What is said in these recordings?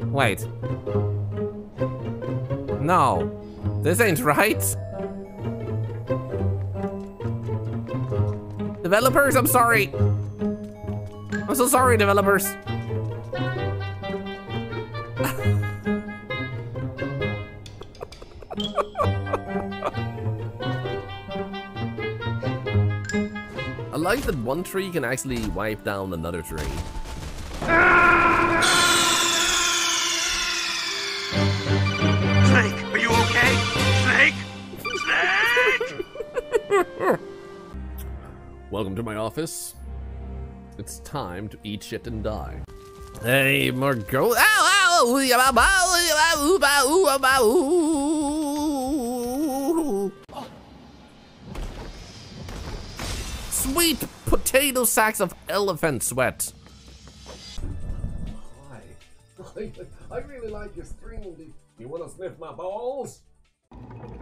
Wait. No. This ain't right. Developers, I'm sorry. I'm so sorry, developers. I like that one tree can actually wipe down another tree. Snake, are you okay? Snake? Snake! Welcome to my office. It's time to eat shit and die. Hey, Margot. Sweet potato sacks of elephant sweat. Hi. I really like your string. You wanna sniff my balls?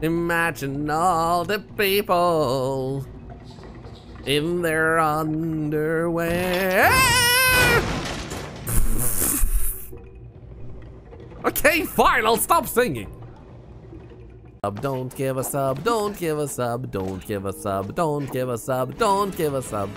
Imagine all the people in their underwear. Okay, fine, I'll stop singing. Don't give us up, don't give us up, don't give us up, don't give us up, don't give us up.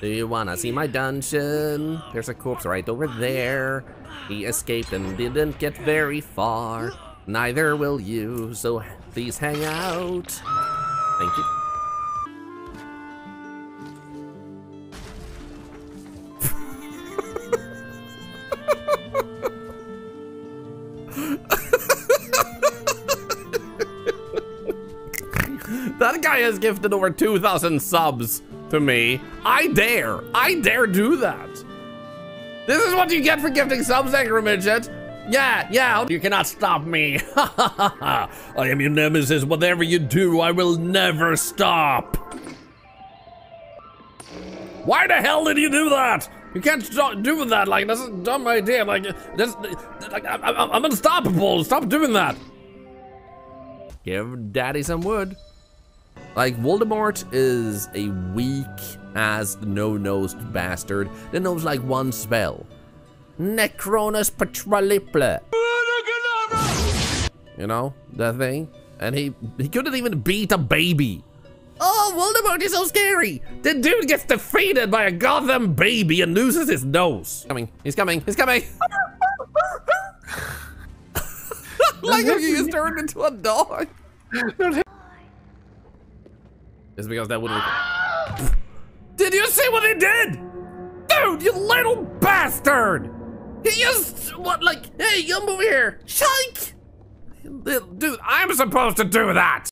Do you wanna see my dungeon? There's a corpse right over there. He escaped and didn't get very far. Neither will you, so please hang out. Thank you. That guy has gifted over 2,000 subs to me. I dare do that. This is what you get for gifting subs, Angry Midget. Yeah, you cannot stop me. I am your nemesis. Whatever you do, I will never stop. Why the hell did you do that? You can't do that. Like, that's a dumb idea. Like, I'm unstoppable. Stop doing that. Give daddy some wood. Like, Voldemort is a weak-ass, no-nosed bastard that knows like one spell. Necronus Petraliple. You know, that thing? And he couldn't even beat a baby. Oh, Voldemort is so scary. The dude gets defeated by a goddamn baby and loses his nose. He's coming. Like if you just turned into a dog. It's because that wouldn't work. Did you see what he did? Dude, you little bastard! He just, what, like, hey, come over here. Shike! Dude, I'm supposed to do that!